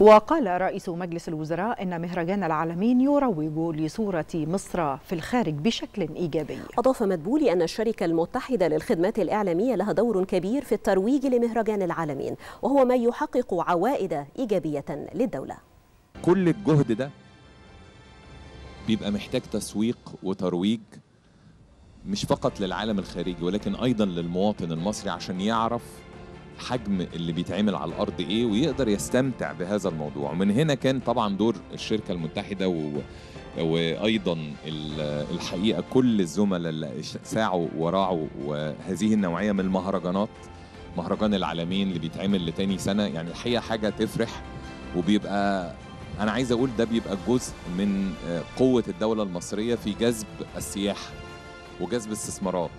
وقال رئيس مجلس الوزراء أن مهرجان العلمين يروج لصورة مصر في الخارج بشكل إيجابي. أضاف مدبولي أن الشركة المتحدة للخدمات الإعلامية لها دور كبير في الترويج لمهرجان العلمين، وهو ما يحقق عوائد إيجابية للدولة. كل الجهد ده بيبقى محتاج تسويق وترويج، مش فقط للعالم الخارجي ولكن أيضا للمواطن المصري، عشان يعرف حجم اللي بيتعمل على الأرض إيه ويقدر يستمتع بهذا الموضوع. ومن هنا كان طبعا دور الشركة المتحدة وأيضا الحقيقة كل الزملاء اللي ساعوا وراعوا وهذه النوعية من المهرجانات، مهرجان العلمين اللي بيتعمل لتاني سنة، يعني الحقيقة حاجة تفرح، وبيبقى أنا عايز أقول ده بيبقى جزء من قوة الدولة المصرية في جذب السياحة وجذب استثمارات.